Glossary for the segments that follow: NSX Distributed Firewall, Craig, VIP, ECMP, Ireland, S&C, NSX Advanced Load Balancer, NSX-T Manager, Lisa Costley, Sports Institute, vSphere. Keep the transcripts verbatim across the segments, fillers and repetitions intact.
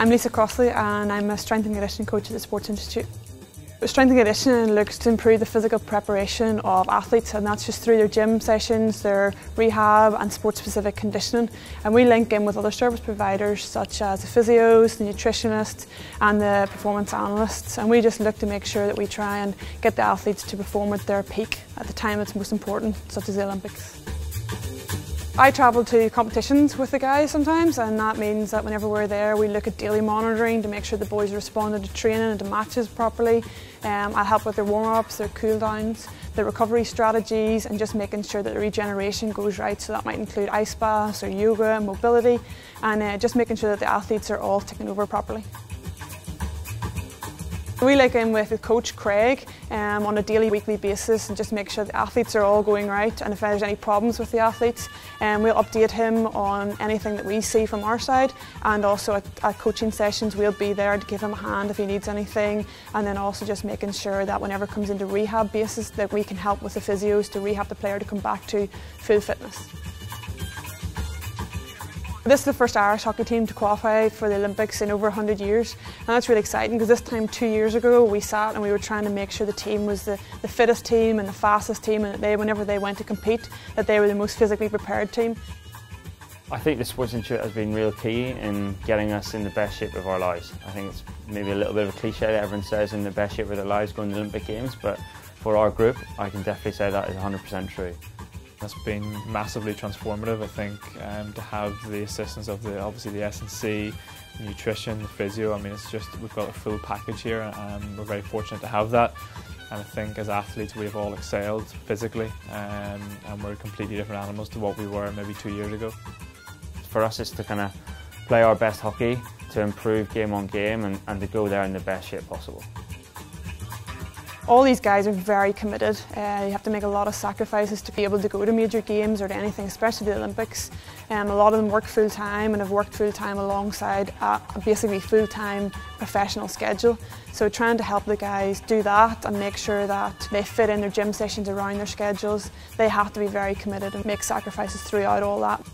I'm Lisa Costley and I'm a strength and conditioning coach at the Sports Institute. Strength and conditioning looks to improve the physical preparation of athletes, and that's just through their gym sessions, their rehab and sport-specific conditioning. And we link in with other service providers such as the physios, the nutritionists and the performance analysts, and we just look to make sure that we try and get the athletes to perform at their peak at the time that's most important, such as the Olympics. I travel to competitions with the guys sometimes, and that means that whenever we're there we look at daily monitoring to make sure the boys are responding to training and to matches properly. Um, I'll help with their warm-ups, their cool-downs, their recovery strategies, and just making sure that the regeneration goes right, so that might include ice baths or yoga and mobility, and uh, just making sure that the athletes are all taken over properly. We link in with the coach Craig um, on a daily, weekly basis and just make sure the athletes are all going right, and if there's any problems with the athletes um, we'll update him on anything that we see from our side, and also at, at coaching sessions we'll be there to give him a hand if he needs anything, and then also just making sure that whenever it comes into rehab basis that we can help with the physios to rehab the player to come back to full fitness. This is the first Irish hockey team to qualify for the Olympics in over one hundred years, and that's really exciting because this time two years ago we sat and we were trying to make sure the team was the, the fittest team and the fastest team, and that they, whenever they went to compete, that they were the most physically prepared team. I think the Sports Institute has been real key in getting us in the best shape of our lives. I think it's maybe a little bit of a cliche that everyone says in the best shape of their lives going to the Olympic Games, but for our group I can definitely say that is one hundred percent true. That's been massively transformative, I think, um, to have the assistance of the obviously the S and C, nutrition, the physio. I mean, it's just, we've got a full package here, and we're very fortunate to have that. And I think as athletes we've all excelled physically, um, and we're completely different animals to what we were maybe two years ago. For us it's to kind of play our best hockey, to improve game on game, and, and to go there in the best shape possible. All these guys are very committed. Uh, you have to make a lot of sacrifices to be able to go to major games or to anything, especially the Olympics. Um, a lot of them work full-time and have worked full-time alongside a basically full-time professional schedule. So trying to help the guys do that and make sure that they fit in their gym sessions around their schedules, they have to be very committed and make sacrifices throughout all that.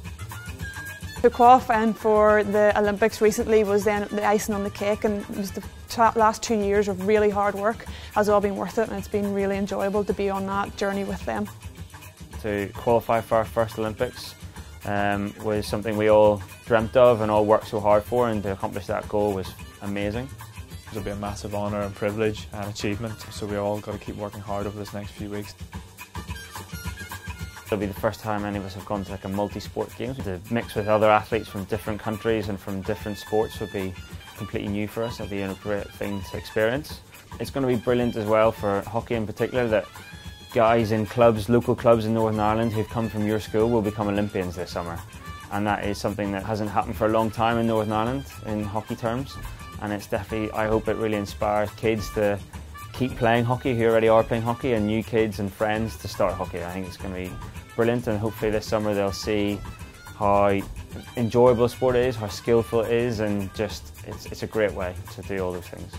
The qualifying for the Olympics recently was then the icing on the cake, and it was the last two years of really hard work has all been worth it, and it's been really enjoyable to be on that journey with them. To qualify for our first Olympics um, was something we all dreamt of and all worked so hard for, and to accomplish that goal was amazing. It'll be a massive honour and privilege and achievement, so we all got to keep working hard over this next few weeks. It'll be the first time any of us have gone to like a multi-sport game. To mix with other athletes from different countries and from different sports would be completely new for us. It'll be a great thing to experience. It's going to be brilliant as well for hockey in particular, that guys in clubs, local clubs in Northern Ireland who've come from your school will become Olympians this summer. And that is something that hasn't happened for a long time in Northern Ireland in hockey terms. And it's definitely, I hope it really inspires kids to keep playing hockey who already are playing hockey, and new kids and friends to start hockey. I think it's going to be brilliant, and hopefully this summer they'll see how enjoyable sport is, how skillful it is, and just it's, it's a great way to do all those things.